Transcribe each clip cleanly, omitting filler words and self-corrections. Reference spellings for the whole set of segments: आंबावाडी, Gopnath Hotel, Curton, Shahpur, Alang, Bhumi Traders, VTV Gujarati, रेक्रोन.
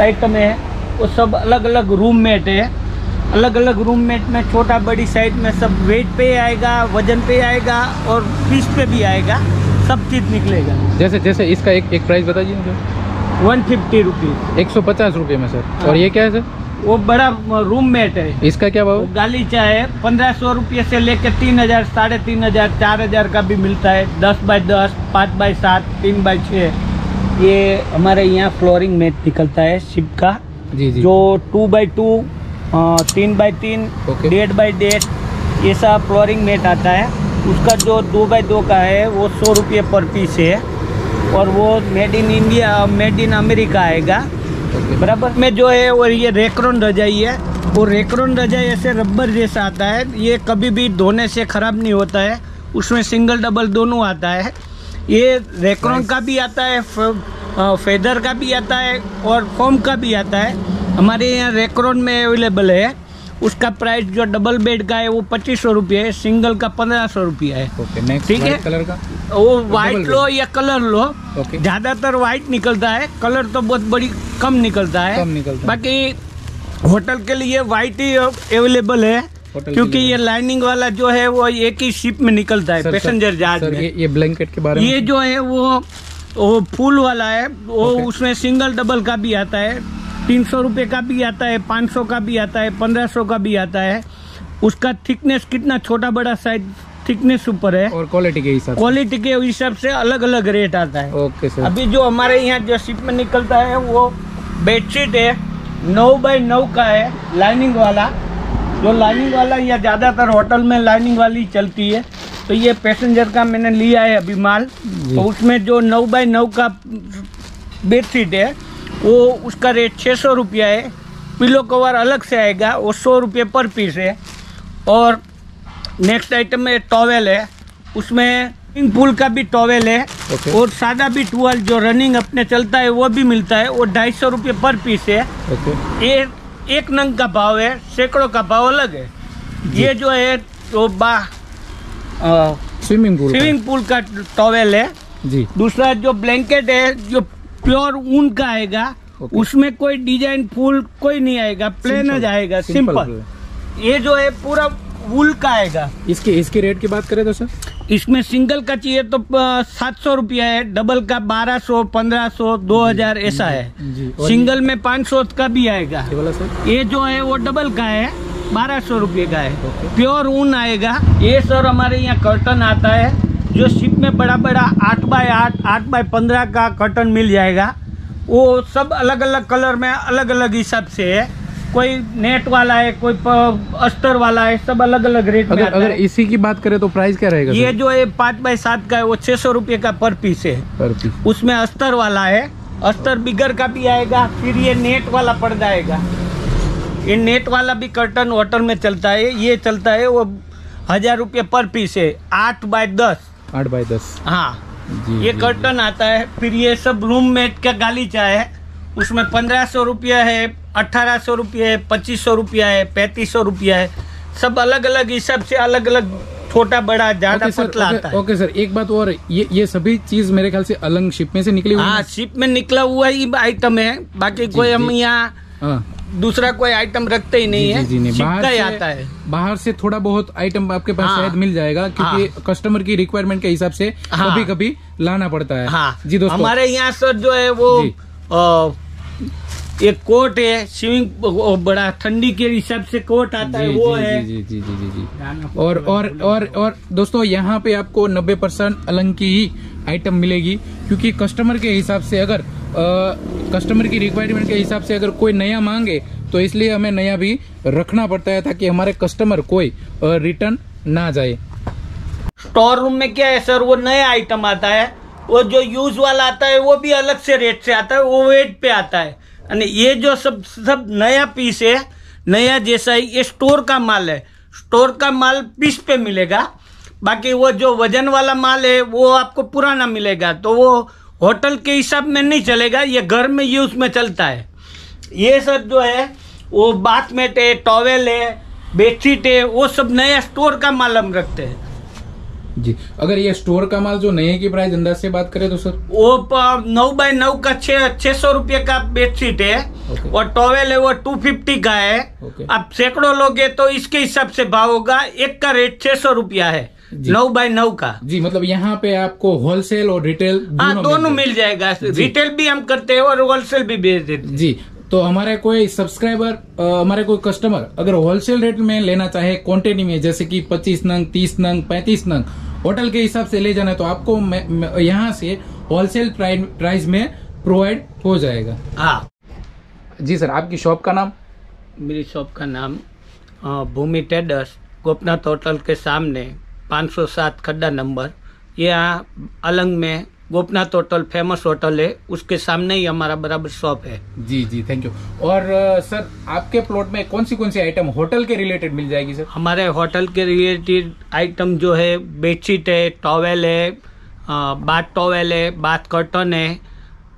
आइटमें है वो सब अलग अलग रूम मेट है। अलग अलग रूम मेट में छोटा बड़ी साइज में सब वेट पे आएगा, वजन पे आएगा और पीस पे भी आएगा, सब चीज़ निकलेगा। जैसे जैसे इसका एक प्राइस बताइए मुझे। 150 रुपीज़, 150 रुपये में सर। और ये क्या है सर? वो बड़ा रूम मेट है। इसका क्या भाव? गालीचा है 1500 रुपये से लेकर 3000, 3500, 4000 का भी मिलता है। 10 बाय 10, 5 बाय 7, 3 बाय 6। ये हमारे यहाँ फ्लोरिंग मेट निकलता है शिप का। जी जी। जो 2 बाय 2, 3 बाय 3, 1.5 बाय 1.5, ये सब फ्लोरिंग मेट आता है। उसका जो 2 बाय 2 का है वो 100 रुपये पर पीस है और वो made in India, made in America आएगा। बराबर में जो है। और ये रेक्रोन रजाई है, वो रेक्रोन रजाई ऐसे रबर जैसा आता है, ये कभी भी धोने से ख़राब नहीं होता है। उसमें सिंगल डबल दोनों आता है। ये रेक्रोन का भी आता है, फेदर का भी आता है और फोम का भी आता है। हमारे यहाँ रेक्रोन में अवेलेबल है। उसका प्राइस जो डबल बेड का है वो 2500 रुपये है, सिंगल का 1500 रुपये है। ठीक है। कलर का वो वाइट लो या कलर लो, ज़्यादातर वाइट निकलता है, कलर तो बहुत बड़ी कम निकलता है। बाकी होटल के लिए वाइट ही अवेलेबल है, क्योंकि ये लाइनिंग वाला जो है वो एक ही शिप में निकलता है, पैसेंजर जहाज में। ये ब्लैंकेट के बारे में, ये जो है वो फूल वाला है, वो उसमें सिंगल डबल का भी आता है, 300 रुपये का भी आता है, 500 का भी आता है, 1500 का भी आता है। उसका थिकनेस कितना छोटा बड़ा साइज थिकनेस ऊपर है और क्वालिटी के हिसाब से अलग अलग रेट आता है। Okay sir. अभी जो हमारे यहाँ जो शिप में निकलता है वो बेडशीट है, 9 बाय 9 का है, लाइनिंग वाला। जो लाइनिंग वाला या ज़्यादातर होटल में लाइनिंग वाली चलती है। तो ये पैसेंजर का मैंने लिया है अभी माल, तो उसमें जो 9 बाय 9 का बेडशीट है वो उसका रेट 600 रुपया है। पिलो कवर अलग से आएगा, वो 100 रुपये पर पीस है। और नेक्स्ट आइटम में टॉवेल है, उसमें स्विमिंग पूल का भी टॉवेल है और सादा भी टॉवेल जो रनिंग अपने चलता है वो भी मिलता है, वो 250 रुपये पर पीस है। ये एक नंग का भाव है, सैकड़ों का भाव अलग है। ये जो है तो स्विमिंग पूल का टॉवेल है जी। दूसरा जो ब्लैंकेट है जो प्योर ऊन का आएगा, उसमें कोई डिजाइन फूल कोई नहीं आएगा, प्लेन आएगा, सिंपल। ये जो है पूरा वूल का आएगा। इसके रेट की बात करें तो सर, इसमें सिंगल का चाहिए तो 700 रुपया है, डबल का 1200, 1500, 2000 ऐसा है। सिंगल में 500 का भी आएगा। ये जो है वो डबल का है, 1200 रुपये का है, प्योर ऊन आएगा। ये सर हमारे यहाँ कर्टन आता है जो शिप में बड़ा बड़ा 8 बाय 8, 8 बाय 15 का कर्टन मिल जाएगा। वो सब अलग अलग कलर में अलग अलग हिसाब से है, कोई नेट वाला है, कोई अस्तर वाला है, सब अलग अलग रेट में आता है। अगर इसी की बात करें तो प्राइस क्या रहेगा? ये जो है 5 बाय 7 का है वो 600 रुपये का पर पीस है, पर पीस। उसमें अस्तर वाला है, अस्तर बिगर का भी आएगा, फिर ये नेट वाला पड़ जाएगा। ये नेट वाला भी कर्टन होटल में चलता है, ये चलता है वो 1000 रुपये पर पीस है, 8 बाय 10। हाँ, ये कर्टन आता है। फिर ये सब रूम मेट का गालीचा है, उसमें 1500 रुपया है, 1800 रुपये है, 2500 रुपया है, 3500 रुपया है, सब अलग अलग हिसाब से अलग अलग छोटा बड़ा ज्यादा पतला आता है। ओके सर, एक बात और, ये सभी चीज मेरे ख्याल से अलंग शिप में से निकली हुई है। हाँ, शिप में निकला हुआ ही आइटम है, बाकी कोई हम यहाँ दूसरा कोई आइटम रखते ही नहीं है। जी, बाहर आता है, बाहर से थोड़ा बहुत आइटम आपके पास शायद मिल जाएगा, क्योंकि कस्टमर की रिक्वायरमेंट के हिसाब से कभी कभी लाना पड़ता है। जी दोस्तों, हमारे यहाँ सर जो है वो एक कोट है, स्विमिंग बड़ा ठंडी के हिसाब से कोट आता है वो है। जी। और दोस्तों, यहाँ पे आपको 90% अलंग की ही आइटम मिलेगी, क्योंकि कस्टमर के हिसाब से, अगर कस्टमर की रिक्वायरमेंट के हिसाब से अगर कोई नया मांगे तो इसलिए हमें नया भी रखना पड़ता है, ताकि हमारे कस्टमर कोई रिटर्न ना जाए। स्टोर रूम में क्या है सर, वो नया आइटम आता है, वो जो यूज वाला आता है वो भी अलग से रेट से आता है, वो वेट पे आता है। यानी ये जो सब नया पीस है, नया जैसा ही ये स्टोर का माल है। स्टोर का माल पीस पे मिलेगा, बाकी वो जो वजन वाला माल है वो आपको पुराना मिलेगा, तो वो होटल के हिसाब में नहीं चलेगा, ये घर में यूज में चलता है। ये सब जो है वो बाथ मेट है, टॉवेल है, बेडशीट है, वो सब नया स्टोर का माल हम रखते हैं। जी, अगर ये स्टोर का माल जो नए की प्राइस अंदाज से बात करें तो सर वो 9 बाय 9 का 600 रुपये का बेडशीट है, और टॉवेल है वो 250 का है। अब सैकड़ों लोग है तो इसके हिसाब से भाव होगा। एक का रेट 600 रुपया है 9x9 का जी। मतलब यहाँ पे आपको होलसेल और रिटेल दोनों मिल जाएगा। रिटेल भी हम करते हैं और होलसेल भी बेच देते हैं जी। तो हमारे कोई सब्सक्राइबर हमारे कोई कस्टमर अगर होलसेल रेट में लेना चाहे क्वांटिटी में, जैसे कि 25 नंग 30 नंग 35 नंग होटल के हिसाब से ले जाना है, तो आपको यहाँ से होलसेल प्राइस में प्रोवाइड हो जाएगा। हाँ जी सर, आपकी शॉप का नाम? मेरी शॉप का नाम भूमि ट्रेडर्स, गोपनाथ होटल के सामने 507 खड्डा नंबर। यहाँ अलंग में गोपनाथ होटल फेमस होटल है, उसके सामने ही हमारा बराबर शॉप है जी। जी थैंक यू। और सर आपके प्लॉट में कौन सी आइटम होटल के रिलेटेड मिल जाएगी सर? हमारे होटल के रिलेटेड आइटम जो है बेडशीट है, टॉवेल है, बाथ टॉवेल है, बाथ कर्टन है,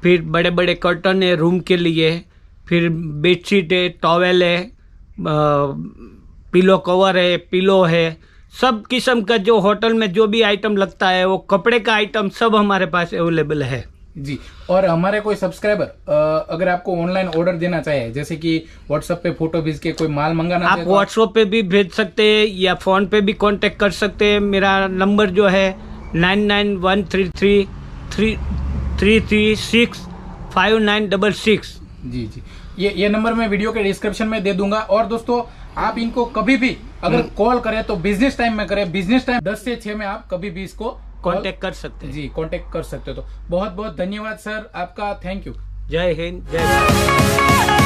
फिर बड़े बड़े कर्टन है रूम के लिए, फिर बेडशीट है, टॉवेल है, पिलो कवर है, पिलो है, सब किस्म का जो होटल में जो भी आइटम लगता है वो कपड़े का आइटम सब हमारे पास अवेलेबल है जी। और हमारे कोई सब्सक्राइबर अगर आपको ऑनलाइन ऑर्डर देना चाहे, जैसे कि व्हाट्सएप पे फोटो भेज के कोई माल मंगाना, आप व्हाट्सएप पे भी भेज सकते हैं या फोन पे भी कांटेक्ट कर सकते हैं। मेरा नंबर जो है 991333365966 जी जी। ये नंबर मैं वीडियो के डिस्क्रिप्शन में दे दूंगा। और दोस्तों आप इनको कभी भी अगर कॉल करें तो बिजनेस टाइम में करें। बिजनेस टाइम 10 से 6 में आप कभी भी इसको कांटेक्ट कर सकते हैं जी, कांटेक्ट कर सकते हो। तो बहुत बहुत धन्यवाद सर आपका, थैंक यू। जय हिंद, जय भारत।